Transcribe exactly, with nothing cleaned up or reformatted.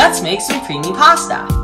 Let's make some creamy pasta.